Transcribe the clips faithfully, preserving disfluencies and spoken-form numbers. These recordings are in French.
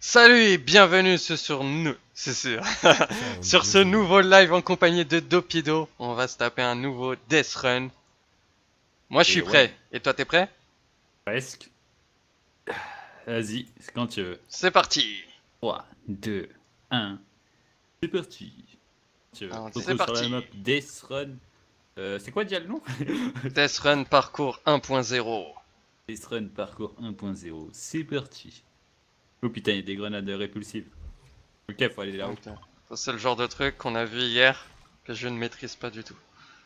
Salut et bienvenue sur nous, c'est sûr, sur ce nouveau live en compagnie de Dopidot. On va se taper un nouveau Death Run. Moi je suis prêt, ouais. Et toi t'es prêt? Presque. Vas-y, c'est quand tu veux. C'est parti. Trois, deux, un. C'est parti. C'est parti. La map Death Run. Euh, c'est quoi déjà le nom? Death Run Parcours un point zéro. Death Run Parcours un point zéro, c'est parti. Oh putain, il y a des grenades répulsives. Ok, faut aller là-haut. Ça, c'est le genre de truc qu'on a vu hier que je ne maîtrise pas du tout.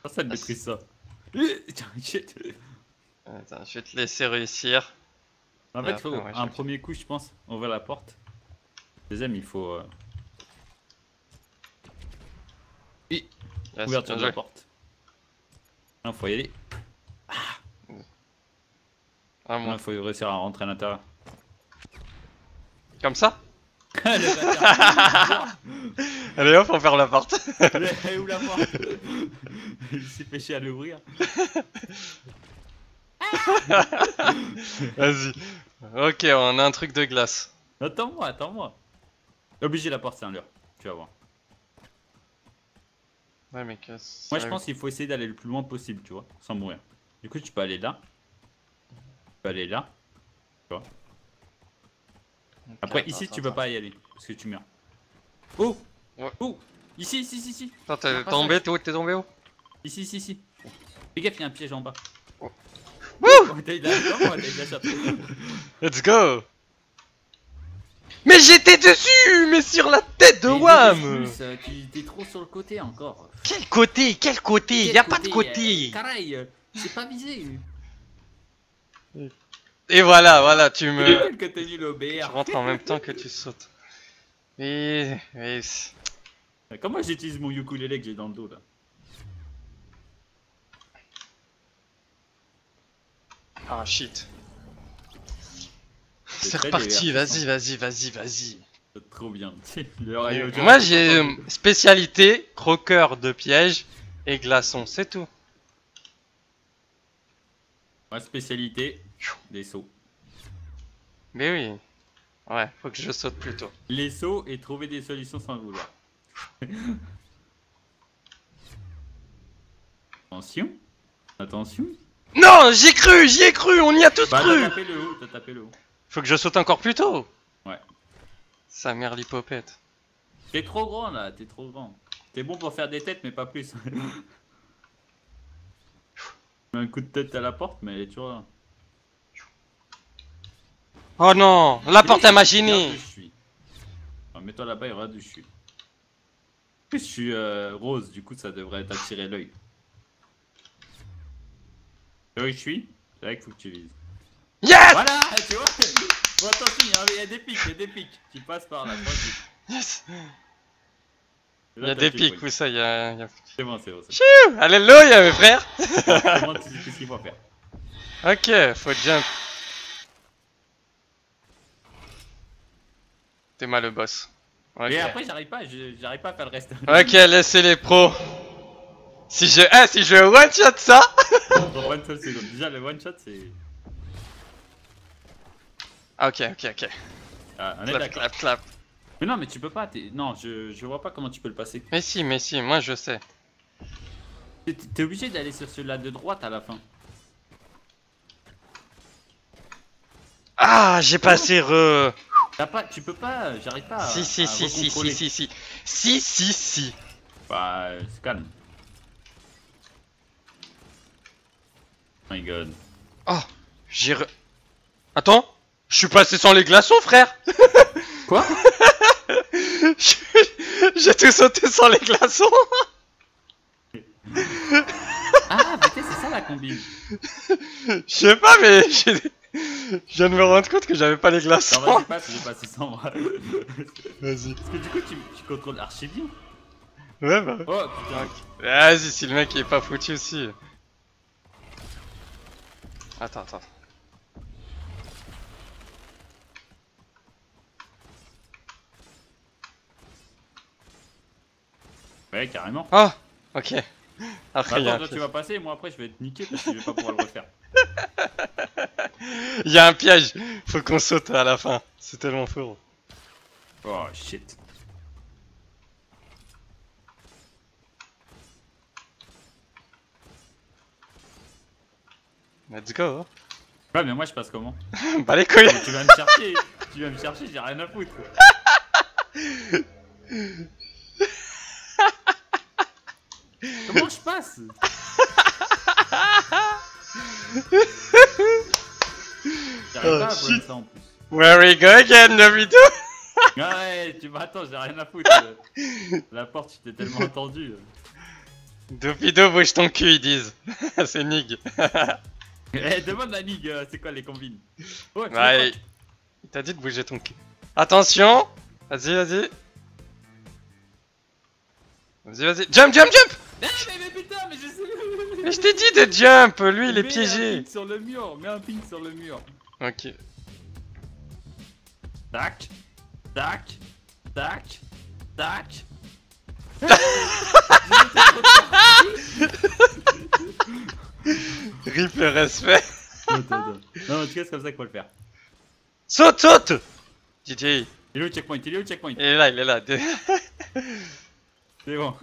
Ça, ça ne maîtrise ça. Attends, je vais te laisser réussir. En fait, il faut un premier coup, je pense. On va à la porte. Deuxième, il faut. Euh... Oui, ouverture de la porte. Il faut y aller. Ah, bon. Il faut réussir à rentrer à l'intérieur. Comme ça? Allez hop, on ferme la porte. Elle est où la porte? Il s'est pêché à l'ouvrir. Vas-y. Ok, on a un truc de glace. Attends-moi, attends-moi. Obligé la porte, c'est un leurre. Tu vas voir. Ouais, mais qu'est-ce... Moi, je pense qu'il faut essayer d'aller le plus loin possible, tu vois, sans mourir. Du coup, tu peux aller là. Tu peux aller là. Tu vois. Après, okay, ici, attends, tu peux attends. pas y aller parce que tu meurs. Oh, ouais. Oh, ici, ici, ici, ici. T'es tombé, t'es où? T'es tombé où? Ici, ici, ici. Fais gaffe, il y a un piège en bas. Wouh! Let's go! Mais j'étais dessus! Mais sur la tête de Wham! T'es trop sur le côté encore. Quel côté? Quel côté? Quel y a côté, pas de côté. Euh, Caraille, c'est pas visé. Et voilà, voilà, tu me. Tu rentres en même temps que tu sautes. Oui, oui. Comment j'utilise mon ukulélé que j'ai dans le dos là? Ah shit. C'est reparti, vas-y, vas-y, vas-y, vas-y. C'est trop bien. Moi j'ai spécialité croqueur de piège et glaçon, c'est tout. Ma spécialité, des sauts. Mais oui. Ouais, faut que je saute plus tôt. Les sauts et trouver des solutions sans vouloir. Attention. Attention. Non, j'y ai cru, j'y ai cru, on y a tous bah, cru. T'as tapé le haut, t'as tapé le haut. Faut que je saute encore plus tôt. Ouais. Sa mère l'hypopète. T'es trop grand là, t'es trop grand. T'es bon pour faire des têtes mais pas plus. Un coup de tête à la porte, mais elle est toujours là. Oh non, la porte à machiner. Mets-toi là-bas et regarde où je suis. Je suis euh, rose, du coup ça devrait t'attirer l'œil. Là où je suis, c'est vrai qu'il faut que tu vises. Yes. Voilà, tu vois. Bon, attention, il y a des pics, il y a des pics. Tu passes par là. Yes. Il y a des pics, où ça, il y a... C'est bon, c'est bon. Alléluia, mes frères. Comment tu sais ce qu'il faut faire? Ok, faut jump. T'es mal le boss. Okay. Mais après, j'arrive pas, j'arrive pas à faire le reste. Ok, laissez les pros. Si je... Eh, si je one shot ça. Dans une seule seconde. Déjà, le one shot, c'est... Ok, ok, ok. Ah, on est clap, clap, clap. Mais non, mais tu peux pas, non, je, je vois pas comment tu peux le passer. Mais si, mais si, moi je sais. T'es obligé d'aller sur celui-là de droite à la fin. Ah, j'ai passé re... T'as pas, tu peux pas, j'arrive pas à... Si, si, si, si, si, si, si, si, si, si. Bah, c'est calme. Oh my god. Oh, j'ai re... Attends, je suis passé sans les glaçons, frère. Quoi? J'ai tout sauté sans les glaçons. Ah, mais c'est ça la combine. Je sais pas, mais je viens de me rendre compte que j'avais pas les glaçons. Non, vas-y, passe, j'ai passé sans moi. Vas-y. Parce que du coup, tu, tu contrôles archi bien. Ouais, bah. Oh putain. Vas-y, si le mec il est pas foutu aussi. Attends, attends. Ouais, carrément. Ah, ok. Après, bah, attends, toi, tu vas passer, et moi après je vais être niqué parce que je vais pas pouvoir le refaire. Il y a un piège, faut qu'on saute à la fin. C'est tellement fou. Oh shit. Let's go. Ouais, mais moi je passe comment? Bah les couilles. Tu vas me chercher, tu vas me chercher, j'ai rien à foutre. Comment je passe? J'arrive pas à poser ça en plus. Where we go again, Dopidot? Ouais, tu m'attends, j'ai rien à foutre. La porte, tu t'es tellement attendu. Dopidot, bouge ton cul, ils disent. C'est Nig. Eh, demande la Nig, c'est quoi les combines? Oh, ouais, il t'a dit de bouger ton cul. Attention! Vas-y, vas-y. Vas-y, vas-y. Jump, jump, jump! Mais, mais, mais putain, mais je sais. Mais je t'ai dit de jump, lui il est piégé. Mets un ping sur le mur, mets un ping sur le mur. Ok. Tac, tac, tac, tac. Rip le respect. Non, en tout cas c'est comme ça qu'il faut le faire. Saute, saute. G G. Il est où le checkpoint? Il est où le checkpoint? Il est là, il est là. C'est bon.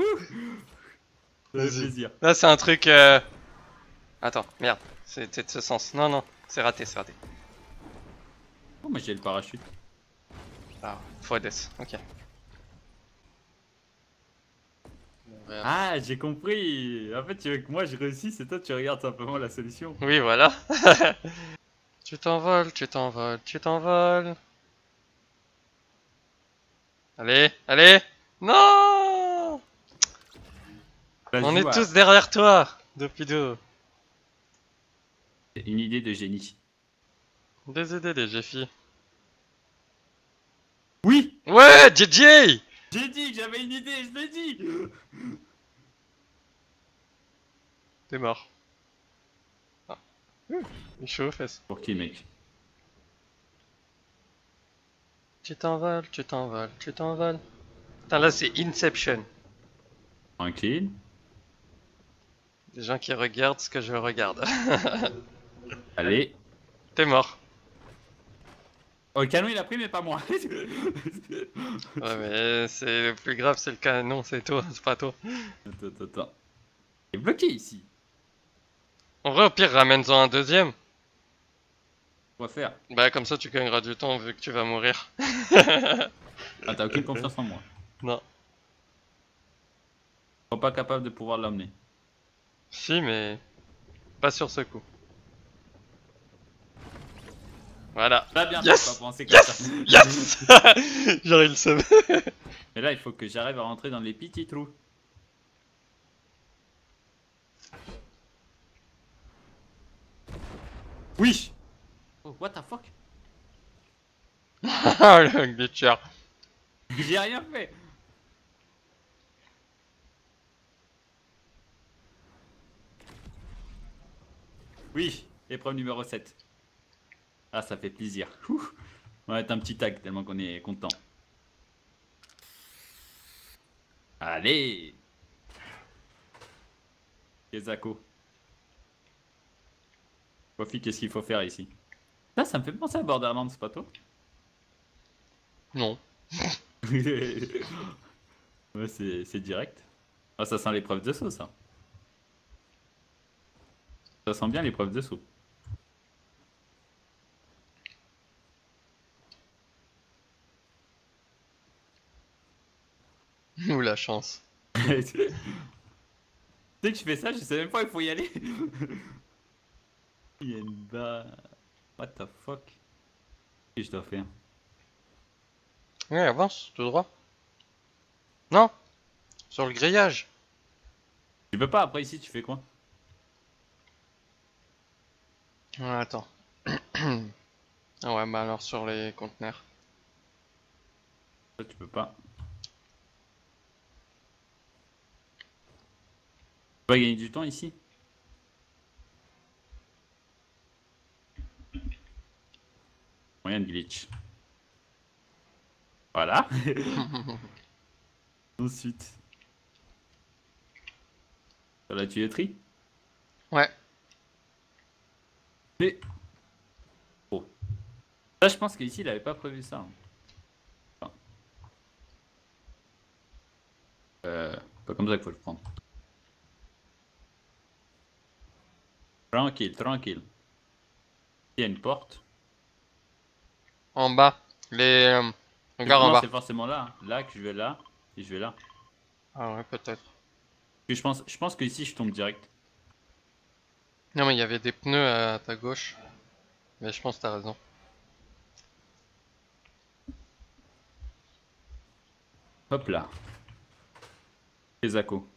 Là c'est un truc euh... Attends, merde, c'était de ce sens. Non non, c'est raté, c'est raté. Oh mais j'ai le parachute. Ah, Fodes, ok. Ah j'ai compris. En fait tu veux que moi je réussisse et toi tu regardes simplement la solution. Oui voilà. Tu t'envoles, tu t'envoles, tu t'envoles. Allez, allez. Non. On est à... tous derrière toi, Dopidot. Une idée de génie. Des idées de G F I. Oui. Ouais, G G. J'ai dit que j'avais une idée, je l'ai dit. T'es mort. Ah. Il est chaud aux fesses. Pour qui, mec? Tu t'envoles, tu t'envoles, tu t'envoles. Putain, là c'est Inception. Tranquille. Des gens qui regardent ce que je regarde. Allez. T'es mort. Oh, le canon il a pris, mais pas moi. Ouais, mais c'est le plus grave, c'est le canon, c'est toi, c'est pas toi. Attends, attends, attends. Il est bloqué ici. En vrai, au pire, ramène-en un deuxième. Quoi faire? Bah, comme ça, tu gagneras du temps vu que tu vas mourir. Ah, t'as aucune confiance en moi? Non. Je suis pas capable de pouvoir l'emmener. Si, mais pas sur ce coup. Voilà. Là, bien yes sûr, pas penser comme yes ça. Yes. J'aurais le seum. Mais là, il faut que j'arrive à rentrer dans les petits trous. Oui. Oh, what the fuck. Ah, le glitcher. J'ai rien fait. Oui, épreuve numéro sept. Ah, ça fait plaisir. Ouh. On va mettre un petit tag tellement qu'on est content. Allez. Kezako. Bofi, qu'est-ce qu'il faut faire ici? Là, ça me fait penser à Borderlands, c'est pas toi? Non. Ouais, c'est direct. Ah, ça sent l'épreuve de saut, ça. Ça sent bien l'épreuve de saut. Ou la chance. Tu sais que je fais ça, je sais même pas où il faut y aller. Il y a une barre. What the fuck? Qu'est-ce que je dois faire? Ouais, avance, tout droit. Non! Sur le grillage. Tu peux pas, après ici tu fais quoi? Ouais, attends. Ah ouais, bah alors sur les conteneurs. Ça, tu peux pas. Tu vas gagner du temps ici. Moyen de glitch. Voilà. Ensuite. à la tuyauterie. Ouais. Mais... Oh. Ça, je pense qu'ici, il avait pas prévu ça. Hein. Enfin. Euh, pas comme ça qu'il faut le prendre. Tranquille, tranquille. Il y a une porte. En bas. Les... Regarde en bas. C'est forcément là. Là que je vais là. Et je vais là. Ah ouais, peut-être. Je pense, je pense que ici je tombe direct. Non mais il y avait des pneus à ta gauche. Mais je pense que t'as raison. Hop là. Les accos.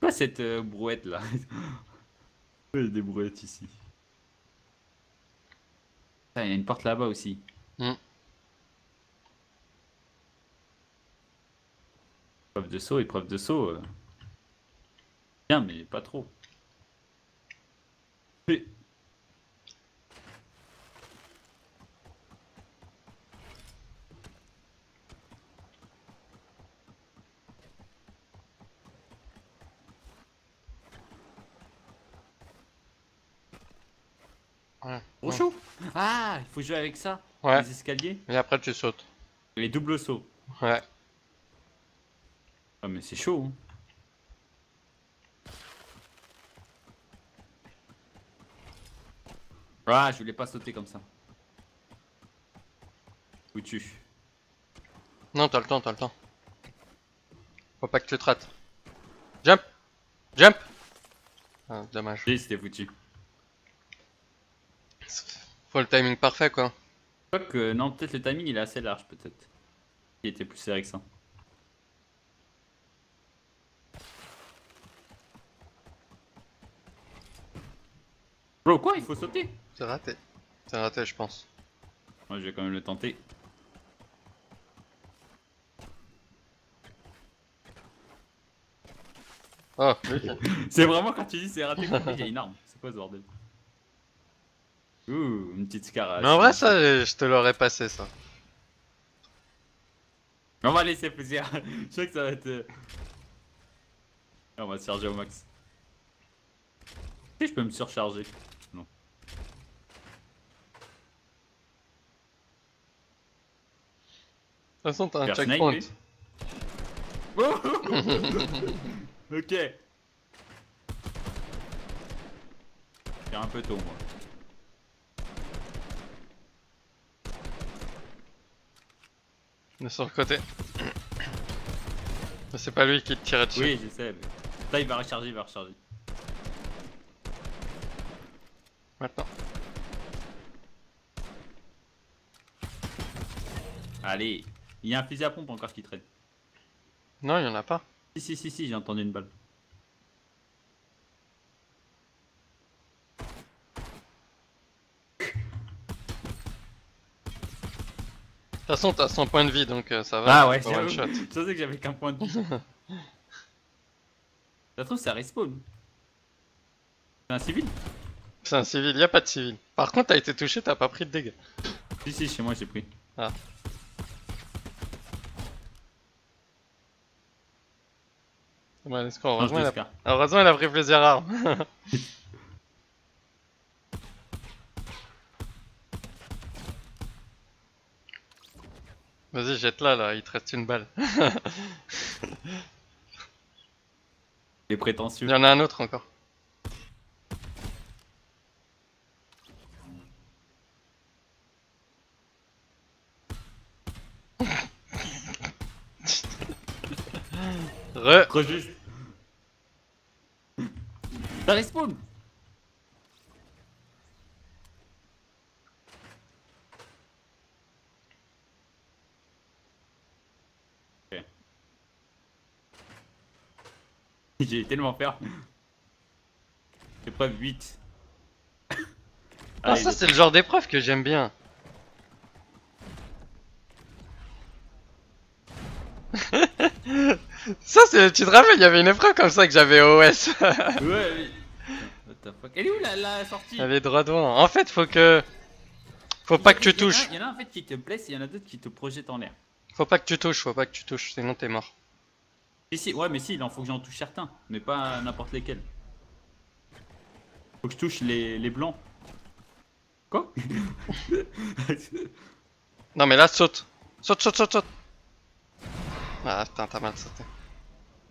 Pas cette euh, brouette là. Des brouettes ici. Il y a une porte là-bas aussi. Mm. Épreuve de saut, épreuve de saut. Euh... Bien, mais pas trop. Et... Ouais. Au chaud. Ah, il faut jouer avec ça. Ouais. Les escaliers. Et après tu sautes. Les doubles sauts. Ouais. Ah mais c'est chaud. Hein. Ah, je voulais pas sauter comme ça. Où tu... Non, t'as le temps, t'as le temps. Faut pas que tu te rates. Jump. Jump. Ah, dommage. Oui, c'était foutu. Faut le timing parfait quoi. Je crois que non, peut-être le timing il est assez large peut-être. Il était plus serré que ça. Bro, quoi? Il faut sauter? C'est raté. C'est raté, je pense. Moi, je vais quand même le tenter. Oh, c'est vraiment quand tu dis c'est raté, il y a une arme. C'est quoi ce bordel? Ouh, une petite scarade. Mais en vrai, ça, je te l'aurais passé, ça. On va laisser plaisir. Je sais que ça va être... On va se charger au max. Je peux me surcharger. De toute façon, t'as un checkpoint. Oh ok. C'est un peu tôt, moi. Il est sur le côté. C'est pas lui qui te tirait dessus. Oui, je sais. Mais... Là, il va recharger, il va recharger. Maintenant. Allez. Il y a un fusil à pompe encore qui traîne. Non, il y en a pas. Si, si, si, si, j'ai entendu une balle. De toute façon, t'as cent points de vie donc euh, ça va. Ah ouais, c'est un shot. Je pensais que j'avais qu'un point de vie. Ça trouve, ça respawn. C'est un civil. C'est un civil, y'a pas de civil. Par contre, t'as été touché, t'as pas pris de dégâts. Si, si, chez moi j'ai pris. Ah. Ouais, let's go. Heureusement, non, il a... Heureusement, il a pris plaisir à arme. Vas-y, jette-la là, il te reste une balle. T'es prétentieux. Il y en a un autre encore. Re... Re juste. Ça respawn. Okay. J'ai tellement peur. Épreuve huit. Ah, allez, ça c'est le genre d'épreuve que j'aime bien. Ça c'est, tu te rappelles, il y avait une épreuve comme ça que j'avais O S. Ouais, oui. What the fuck. Elle est où la, la sortie? Elle est droit devant. En fait, faut que... Faut pas que tu touches. Il y en a en fait qui te blesse et il y en a d'autres qui te projettent en l'air. Faut pas que tu touches, faut pas que tu touches, sinon t'es mort. Si, si, ouais, mais si, il en faut que j'en touche certains, mais pas n'importe lesquels. Faut que je touche les, les blancs. Quoi? Non, mais là, saute. Saute, saute, saute, saute. Ah putain, t'as mal sauté.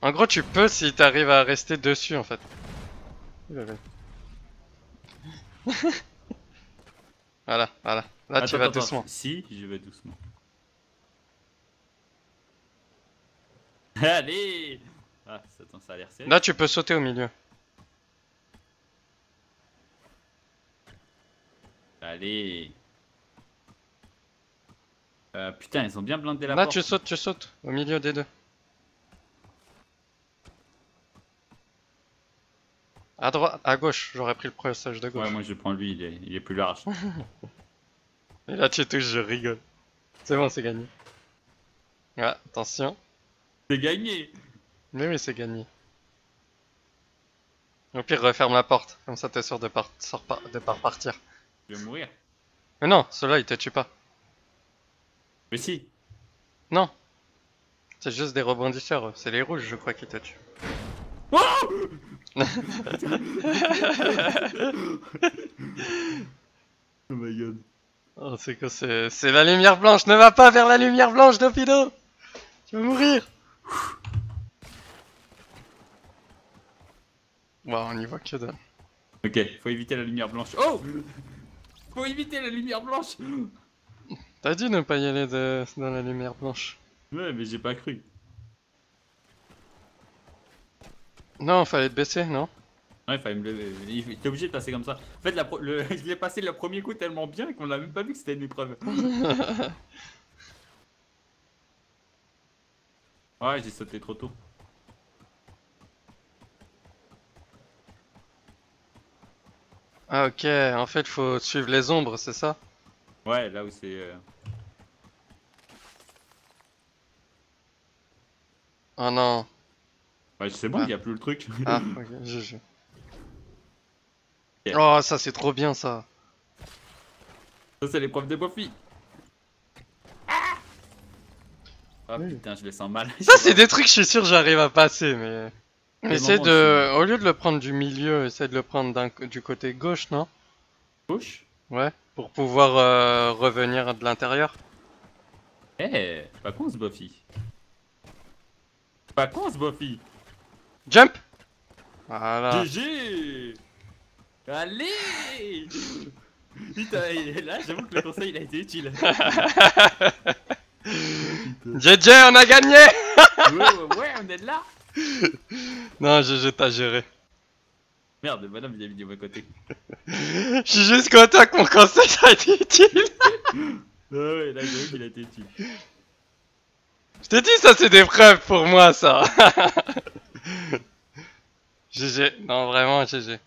En gros, tu peux si t'arrives à rester dessus en fait. Voilà, voilà. Là, attends, tu vas attends, doucement. Attends. Si, je vais doucement. Allez! Ah, attends, ça a l'air serré. Là, tu peux sauter au milieu. Allez! Euh, putain, ils ont bien blindé la Là, porte. Là, tu sautes, tu sautes au milieu des deux. À droite, à gauche, j'aurais pris le pressage de gauche. Ouais, moi je prends lui, il est, il est plus large. Et là tu touches, je rigole. C'est bon, c'est gagné. Ouais, attention. C'est gagné. Mais oui, c'est gagné. Au pire, referme la porte, comme ça t'es sûr de par... par... de pas repartir. Je vais mourir. Mais non, ceux-là ils te tuent pas. Mais si. Non. C'est juste des rebondisseurs, c'est les rouges je crois qui te tuent. Oh oh my god. Oh, c'est quoi, c'est la lumière blanche. Ne va pas vers la lumière blanche, Dopidot. Tu vas mourir. Waouh, on y voit que dalle. Ok, faut éviter la lumière blanche. Oh, faut éviter la lumière blanche. T'as dit ne pas y aller de... dans la lumière blanche. Ouais, mais j'ai pas cru. Non, fallait te baisser, non? Ouais, fallait me lever. T'es obligé de passer comme ça. En fait, la pro... le... je l'ai passé le premier coup tellement bien qu'on l'a même pas vu que c'était une épreuve. Ouais, j'ai sauté trop tôt. Ah, ok, en fait, faut suivre les ombres, c'est ça? Ouais, là où c'est. Euh... Oh non! Ouais, c'est bon, il n'y a plus le truc. Ah, ok, G G. Yeah. Oh, ça c'est trop bien ça. Ça, c'est l'épreuve des Bofi. Ah oh, oui. Putain, je les sens mal. Ça, c'est des trucs, je suis sûr, j'arrive à passer, mais. mais essaye de. Au lieu de le prendre du milieu, essaye de le prendre du côté gauche, non? Gauche? Ouais, pour pouvoir euh, revenir de l'intérieur. Eh, hey, pas con ce Bofi. Pas con ce Bofi. Jump! Voilà. G G! Allez! Putain, là j'avoue que le conseil il a été utile. G G, on a gagné! Ouais, ouais, ouais, on est de là! Non, G G, t'as géré. Merde, madame, il a mis du mauvais côté. Je suis juste content que mon conseil ça a été utile. Ouais, ouais, là j'avoue qu'il a été utile. Je t'ai dit, ça c'est des preuves pour moi, ça. G G, non vraiment G G.